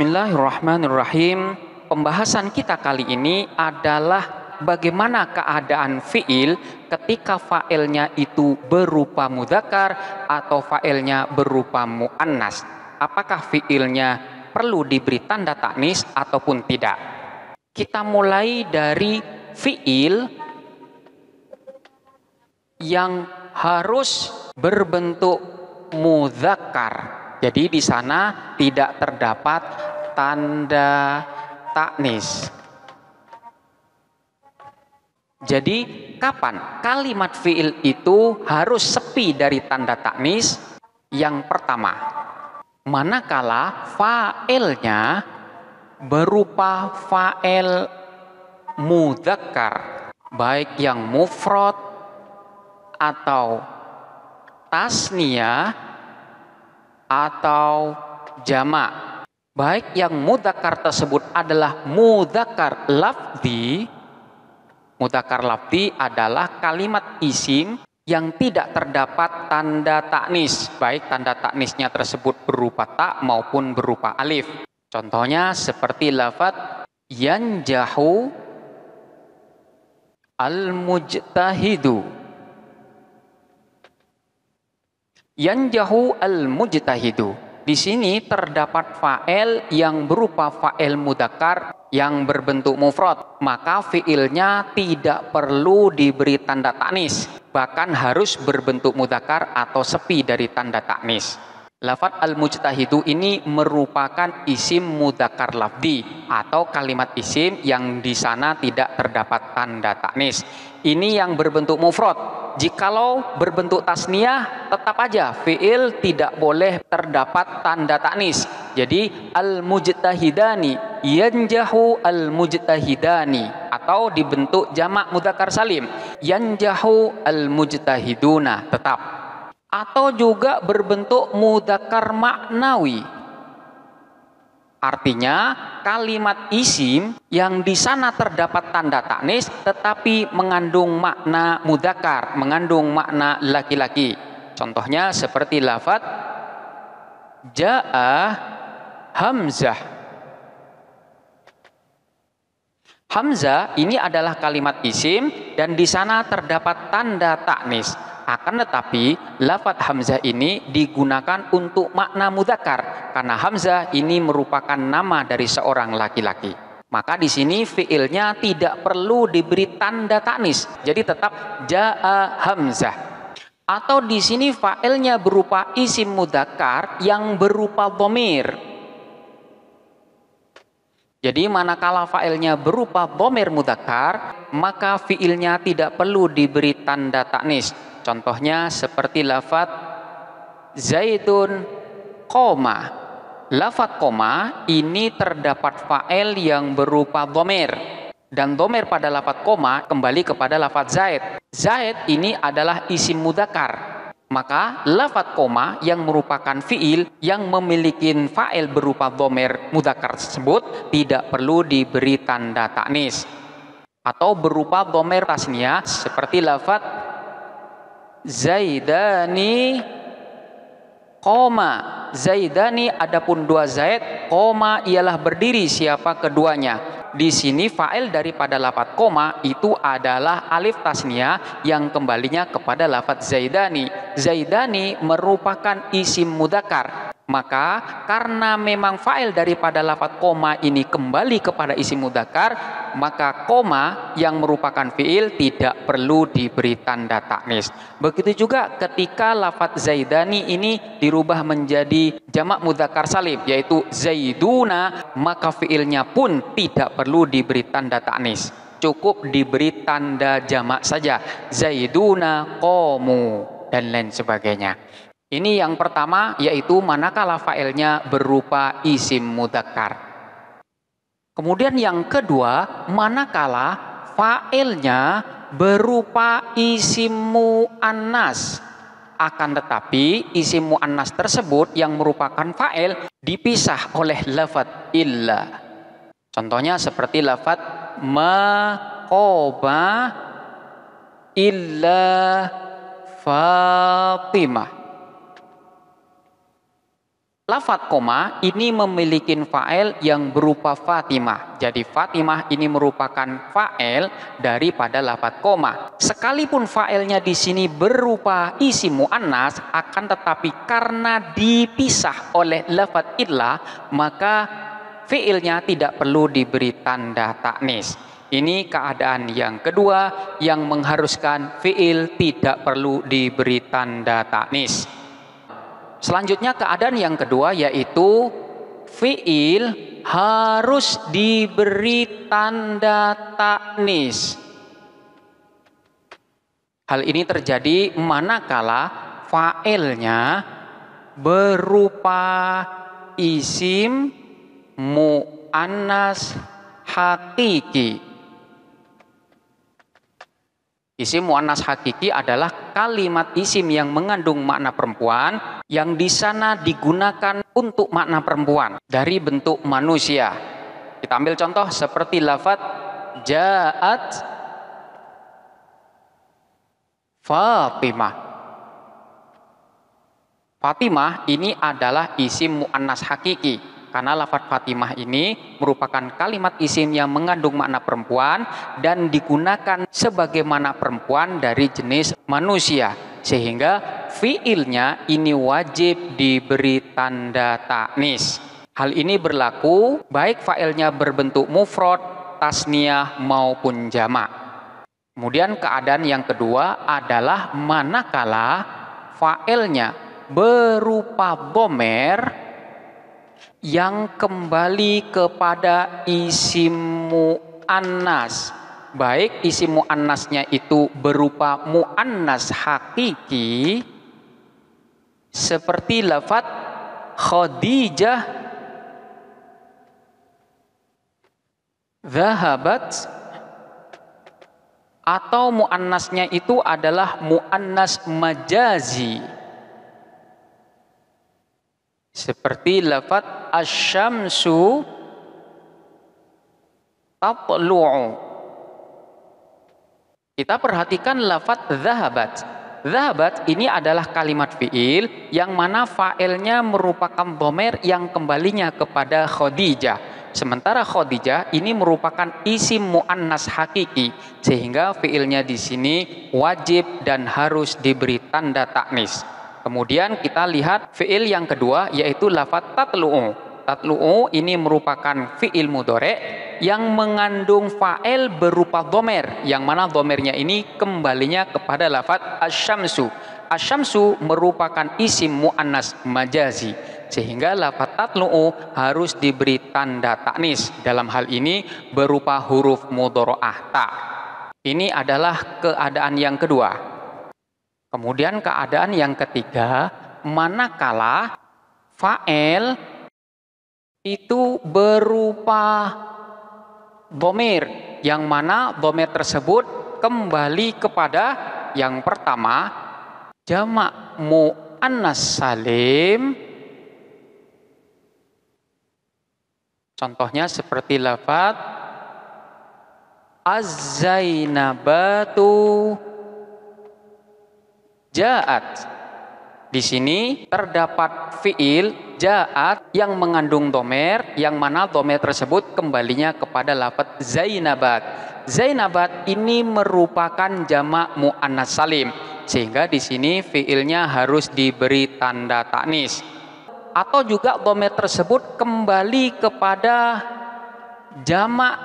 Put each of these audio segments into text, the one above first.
Bismillahirrahmanirrahim. Pembahasan kita kali ini adalah bagaimana keadaan fi'il ketika fa'ilnya itu berupa mudzakkar atau fa'ilnya berupa muannas. Apakah fi'ilnya perlu diberi tanda ta'nis ataupun tidak? Kita mulai dari fi'il yang harus berbentuk mudzakkar. Jadi di sana tidak terdapat tanda ta'nis. Jadi kapan kalimat fi'il itu harus sepi dari tanda ta'nis? Yang pertama, manakala fa'ilnya berupa fa'il mudzakkar, baik yang mufrad atau tasniyah atau jamak. Baik yang mudzakkar tersebut adalah mudzakkar lafzi. Mudzakkar lafzi adalah kalimat isim yang tidak terdapat tanda ta'nis, baik tanda ta'nisnya tersebut berupa ta maupun berupa alif. Contohnya seperti lafadz yanjahu al-mujtahidu. Yanjahu al-mujtahidu. Di sini terdapat fa'il yang berupa fa'il mudzakkar yang berbentuk mufrad, maka fi'ilnya tidak perlu diberi tanda ta'nis, bahkan harus berbentuk mudzakkar atau sepi dari tanda ta'nis. Lafadz al-mujtahidu ini merupakan isim mudzakkar lafzi atau kalimat isim yang di sana tidak terdapat tanda ta'nis. Ini yang berbentuk mufrad. Jikalau berbentuk tasniyah, tetap aja fi'il tidak boleh terdapat tanda ta'nis. Jadi al-mujtahidani, yanjahu al-mujtahidani, atau dibentuk jamak mudzakkar salim, yanjahu al-mujtahiduna tetap. Atau juga berbentuk mudzakkar maknawi. Artinya kalimat isim yang di sana terdapat tanda ta'nis tetapi mengandung makna mudzakkar, mengandung makna laki-laki. Contohnya seperti lafadz ja'a hamzah. Hamzah ini adalah kalimat isim dan di sana terdapat tanda ta'nis. Akan tetapi lafadz hamzah ini digunakan untuk makna mudzakkar karena hamzah ini merupakan nama dari seorang laki-laki. Maka di sini fiilnya tidak perlu diberi tanda ta'nis. Jadi tetap jaa hamzah. Atau di sini fa'ilnya berupa isim mudzakkar yang berupa dhamir. Jadi manakala fa'ilnya berupa dhamir mudzakkar, maka fiilnya tidak perlu diberi tanda ta'nis. Contohnya seperti lafadz zaitun qoma. Lafadz qoma ini terdapat fa'il yang berupa dhamir. Dan dhamir pada lafadz qoma kembali kepada lafadz zaid. Zaid ini adalah isim mudzakkar. Maka lafadz koma yang merupakan fi'il yang memiliki fa'il berupa dhamir mudzakkar tersebut tidak perlu diberi tanda ta'nis. Atau berupa dhamir tasniyah seperti lafadz zaidani koma. Zaidani adapun dua zaid, koma ialah berdiri siapa keduanya. Di sini fa'il daripada lafadz koma itu adalah alif tasniyah yang kembalinya kepada lafadz zaidani. Zaidani merupakan isim mudzakkar. Maka karena memang fa'il daripada lafadz koma ini kembali kepada isim mudzakkar, maka koma yang merupakan fi'il tidak perlu diberi tanda ta'nis. Begitu juga ketika lafadz zaidani ini dirubah menjadi jamak mudzakkar salim, yaitu zaiduna, maka fi'ilnya pun tidak perlu diberi tanda ta'nis. Cukup diberi tanda jamak saja, zaiduna qomu dan lain sebagainya. Ini yang pertama, yaitu manakala fa'ilnya berupa isim mudzakkar. Kemudian yang kedua, manakala fa'ilnya berupa isim muannas. Akan tetapi isim muannas tersebut yang merupakan fa'il dipisah oleh lafadz illa. Contohnya seperti lafadz maqoba illa Fatimah. Lafadz koma ini memiliki fa'il yang berupa Fatimah. Jadi Fatimah ini merupakan fa'il daripada lafadz koma. Sekalipun fa'ilnya di sini berupa isim muannats, akan tetapi karena dipisah oleh lafadz idlah, maka fi'ilnya tidak perlu diberi tanda ta'nis. Ini keadaan yang kedua yang mengharuskan fi'il tidak perlu diberi tanda ta'nis. Selanjutnya keadaan yang kedua yaitu fi'il harus diberi tanda ta'nis. Hal ini terjadi manakala fa'ilnya berupa isim mu'annas hakiki. Isim mu'annas hakiki adalah kalimat isim yang mengandung makna perempuan yang di sana digunakan untuk makna perempuan dari bentuk manusia. Kita ambil contoh seperti lafadz ja'at Fatimah. Fatimah ini adalah isim mu'annas hakiki. Karena lafadz Fatimah ini merupakan kalimat isim yang mengandung makna perempuan dan digunakan sebagai makna perempuan dari jenis manusia. Sehingga fi'ilnya ini wajib diberi tanda ta'nis. Hal ini berlaku baik fa'ilnya berbentuk mufrad, tasniyah maupun jamak. Kemudian keadaan yang kedua adalah manakala fa'ilnya berupa domer yang kembali kepada isim mu'annas, baik isim mu'annasnya itu berupa mu'annas hakiki seperti lafadz Khadijah zahabat, atau mu'annasnya itu adalah mu'annas majazi seperti lafadz asy-syamsu tatlu'u. Kita perhatikan lafadz zahabat. Zahabat ini adalah kalimat fi'il yang mana fa'ilnya merupakan dhomer yang kembalinya kepada Khadijah. Sementara Khadijah ini merupakan isim mu'annas hakiki, sehingga fi'ilnya di sini wajib dan harus diberi tanda ta'nis. Kemudian kita lihat fi'il yang kedua yaitu lafadz tatlu'u. Tatlu'u ini merupakan fi'il mudhari' yang mengandung fa'il berupa dhomer, yang mana dhomernya ini kembalinya kepada lafadz asy-syamsu. Asy-syamsu merupakan isim mu'annas majazi, sehingga lafadz tatlu'u harus diberi tanda ta'nis, dalam hal ini berupa huruf mudhara'ah ta. Ini adalah keadaan yang kedua. Kemudian keadaan yang ketiga, manakala fa'il itu berupa dhamir, yang mana dhamir tersebut kembali kepada yang pertama jamak mu'annas salim. Contohnya seperti lafadz az-zainabatu ja'at. Di sini terdapat fi'il ja'at yang mengandung dhomer, yang mana dhomer tersebut kembalinya kepada lafadz zainabat. Zainabat ini merupakan jamak mu'annas salim, sehingga di sini fi'ilnya harus diberi tanda ta'nis. Atau juga dhomer tersebut kembali kepada jamak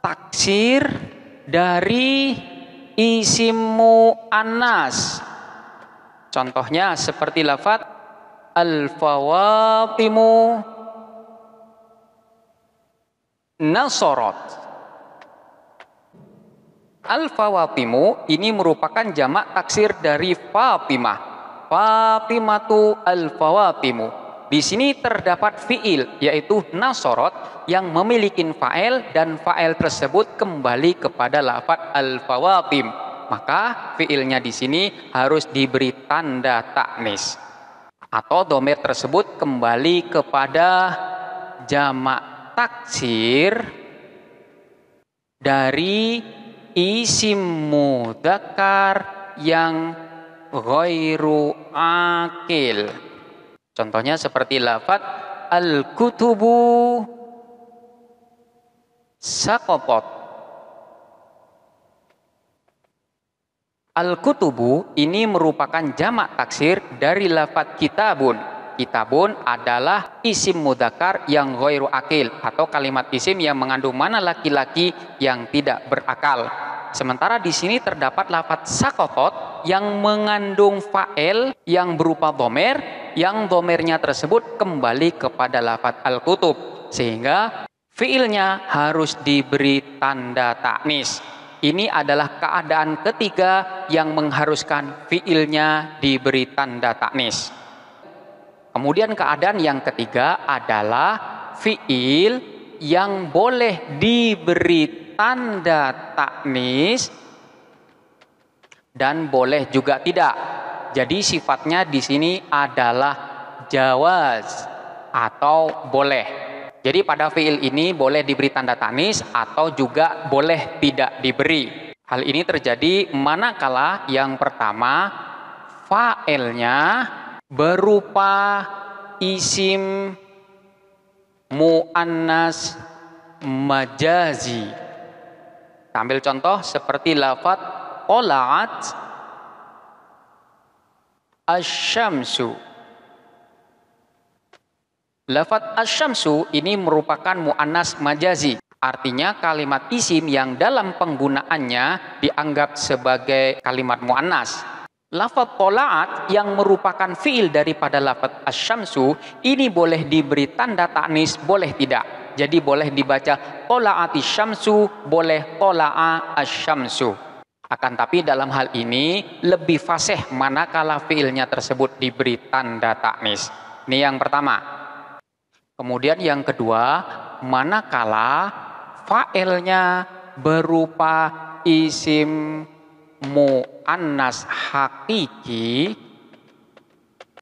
taksir dari isim mu'annas. Contohnya seperti lafadz al-fawatimu nasorot. Al-fawatimu ini merupakan jamak taksir dari Fatimah. Fatimatu al-fawatimu. Di sini terdapat fi'il yaitu nasorot yang memiliki fa'il, dan fa'il tersebut kembali kepada lafadz al-fawatim. Maka fi'ilnya di sini harus diberi tanda ta'nis. Atau dhomer tersebut kembali kepada jamak taksir dari isim mudzakkar yang ghairu akil. Contohnya seperti lafadz al-kutubu saqatat. Al-kutubu ini merupakan jamak taksir dari lafadz kitabun. Kitabun adalah isim mudzakkar yang ghairu akil atau kalimat isim yang mengandung makna laki-laki yang tidak berakal. Sementara di sini terdapat lafadz saqatat yang mengandung fa'il yang berupa dhomer, yang dhomernya tersebut kembali kepada lafadz al-kutub, sehingga fiilnya harus diberi tanda ta'nis. Ini adalah keadaan ketiga yang mengharuskan fiilnya diberi tanda ta'nis. Kemudian keadaan yang ketiga adalah fiil yang boleh diberi tanda ta'nis dan boleh juga tidak. Jadi sifatnya di sini adalah jawaz atau boleh. Jadi pada fiil ini boleh diberi tanda ta'nis atau juga boleh tidak diberi. Hal ini terjadi manakala yang pertama fa'ilnya berupa isim muannas majazi. Kita ambil contoh seperti lafadz qola'at asy-syamsu. Lafadz asy-syamsu ini merupakan muannas majazi, artinya kalimat isim yang dalam penggunaannya dianggap sebagai kalimat muannas. Lafadz qola'at yang merupakan fiil daripada lafadz asy-syamsu ini boleh diberi tanda ta'nis, boleh tidak. Jadi boleh dibaca qola'ati syamsu, boleh qola'a asy-syamsu. Akan tapi dalam hal ini lebih fasih manakala fiilnya tersebut diberi tanda ta'nis. Ini yang pertama. Kemudian yang kedua, manakala fa'ilnya berupa isim mu'annas hakiki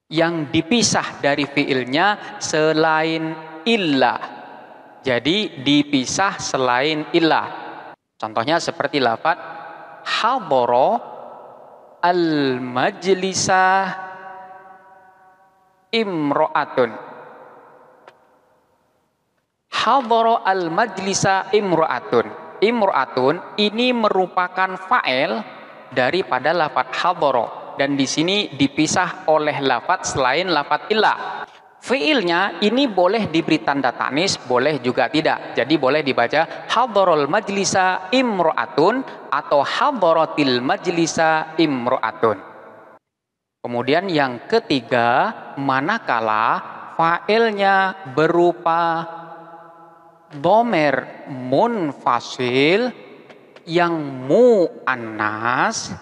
yang dipisah dari fi'ilnya selain illah. Jadi dipisah selain illah. Contohnya seperti lafadz hadoro al-majlisa imro'atun. Hadoro al-majlisa imru'atun. Imru'atun ini merupakan fa'il daripada lafadz hadoro. Dan di sini dipisah oleh lafadz selain lafadz illah. Fi'ilnya ini boleh diberi tanda ta'nis, boleh juga tidak. Jadi boleh dibaca hadorol majlisa imru'atun atau hadorotil majlisa imru'atun. Kemudian yang ketiga, manakala fa'ilnya berupa dhomer munfasil yang mu'annas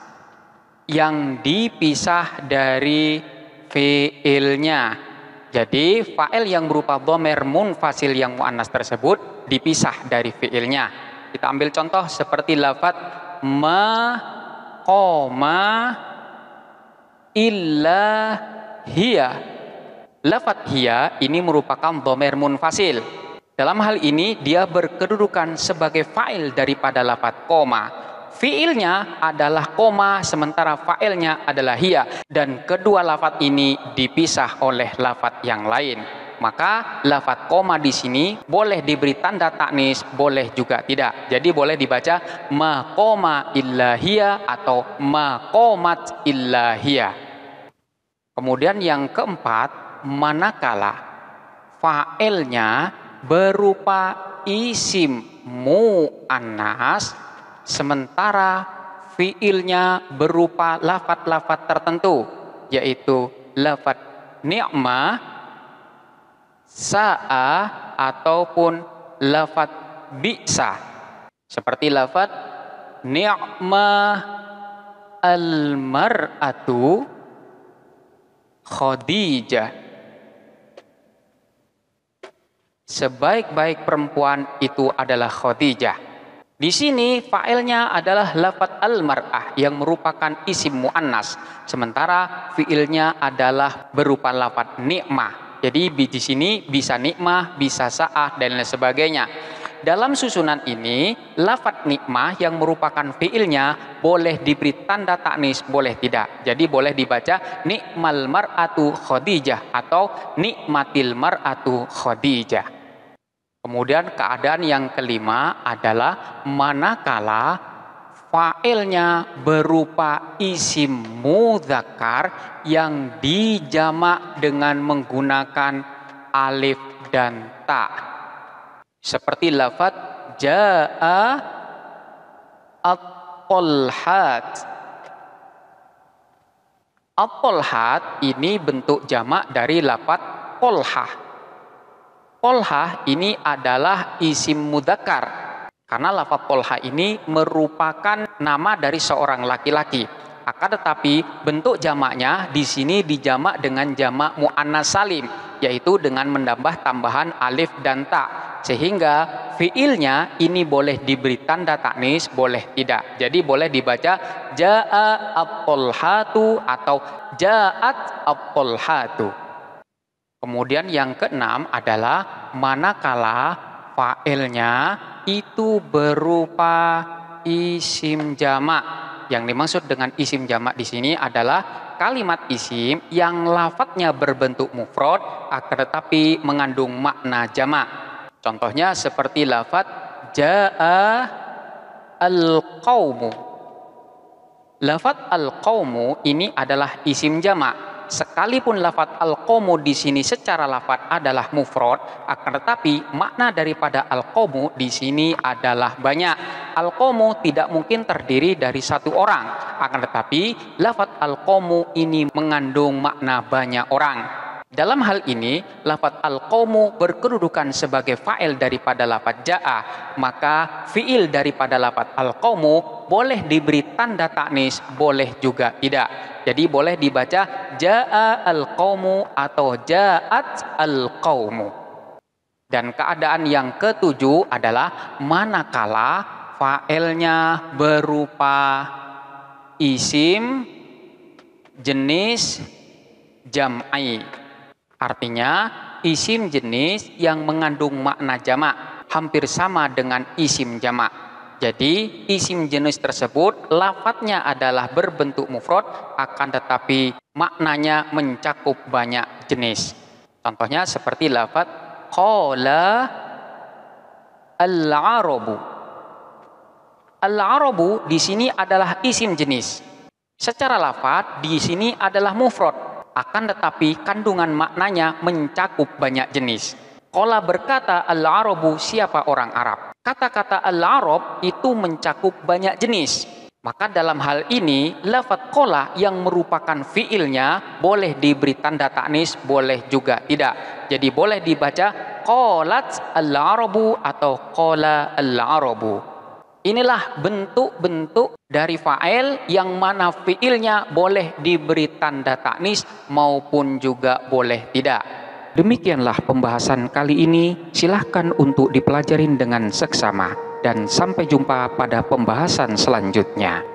yang dipisah dari fi'ilnya. Jadi fa'il yang berupa dhomer munfasil yang mu'annas tersebut dipisah dari fi'ilnya. Kita ambil contoh seperti lafadz maqoma illa hiya. Lafadz hiya ini merupakan dhomer munfasil. Dalam hal ini dia berkedudukan sebagai fa'il daripada lafadz koma. Fi'ilnya adalah koma sementara fa'ilnya adalah hiya. Dan kedua lafadz ini dipisah oleh lafadz yang lain. Maka lafadz koma di sini boleh diberi tanda ta'nis, boleh juga tidak. Jadi boleh dibaca maqoma illa hiya atau maqomat illa hiya. Kemudian yang keempat, manakala fa'ilnya berupa isim mu'annas sementara fi'ilnya berupa lafadz-lafadz tertentu, yaitu lafadz ni'mah, sa'a ataupun lafadz bi'sa, seperti lafadz ni'mah al-mar'atu Khadijah. Sebaik-baik perempuan itu adalah Khadijah. Di sini fa'ilnya adalah lafadz al-mar'ah yang merupakan isim mu'annas, sementara fi'ilnya adalah berupa lafadz ni'mah. Jadi di sini bisa ni'mah, bisa sa'ah dan lain sebagainya. Dalam susunan ini, lafadz nikmah yang merupakan fiilnya boleh diberi tanda ta'nis, boleh tidak. Jadi boleh dibaca nikmal mar'atu Khadijah atau nikmatil mar'atu Khadijah. Kemudian keadaan yang kelima adalah manakala fa'ilnya berupa isim mudzakkar yang dijamak dengan menggunakan alif dan ta. Seperti lafad ja'a at-tolhat. At-tolhat ini bentuk jamak dari lafad tolhah. Tolhah ini adalah isim mudzakkar. Karena lafad tolhah ini merupakan nama dari seorang laki-laki. Akan tetapi bentuk jamaknya di sini dijamak dengan jamak muannats salim, yaitu dengan menambah tambahan alif dan ta. Sehingga fiilnya ini boleh diberi tanda ta'nis, boleh tidak. Jadi boleh dibaca ja'a at-tolhatu atau ja'at at-tolhatu. Kemudian yang keenam adalah manakala fa'ilnya itu berupa isim jamak. Yang dimaksud dengan isim jamak di sini adalah kalimat isim yang lafadznya berbentuk mufrad akan tetapi mengandung makna jamak. Contohnya seperti lafadz ja'a al-qawmu. Lafadz al-qawmu ini adalah isim jamak. Sekalipun lafadz al-qawmu di sini secara lafadz adalah mufrad, akan tetapi makna daripada al-qawmu di sini adalah banyak. Al-qawmu tidak mungkin terdiri dari satu orang, akan tetapi lafadz al-qawmu ini mengandung makna banyak orang. Dalam hal ini, lafadz al-qawmu berkedudukan sebagai fa'il daripada lafadz ja'a. Maka fi'il daripada lafadz al-qawmu boleh diberi tanda ta'nis, boleh juga tidak. Jadi boleh dibaca ja'a al-qawmu atau ja'at al-qawmu. Dan keadaan yang ketujuh adalah manakala fa'ilnya berupa isim jenis jam'i. Artinya, isim jenis yang mengandung makna jamak hampir sama dengan isim jamak. Jadi, isim jenis tersebut lafadznya adalah berbentuk mufrad, akan tetapi maknanya mencakup banyak jenis. Contohnya seperti lafadz qala al-'arabu. Al-'arabu di sini adalah isim jenis. Secara lafadz di sini adalah mufrad. Akan tetapi kandungan maknanya mencakup banyak jenis. Qala berkata al-'arabu, siapa orang Arab. Kata-kata al-'arab itu mencakup banyak jenis. Maka dalam hal ini lafadz qala yang merupakan fiilnya boleh diberi tanda ta'nis, boleh juga tidak. Jadi boleh dibaca qalat al-'arabu atau qala al-'arabu. Inilah bentuk-bentuk dari fa'il yang mana fi'ilnya boleh diberi tanda ta'nis maupun juga boleh tidak. Demikianlah pembahasan kali ini, silahkan untuk dipelajarin dengan seksama. Dan sampai jumpa pada pembahasan selanjutnya.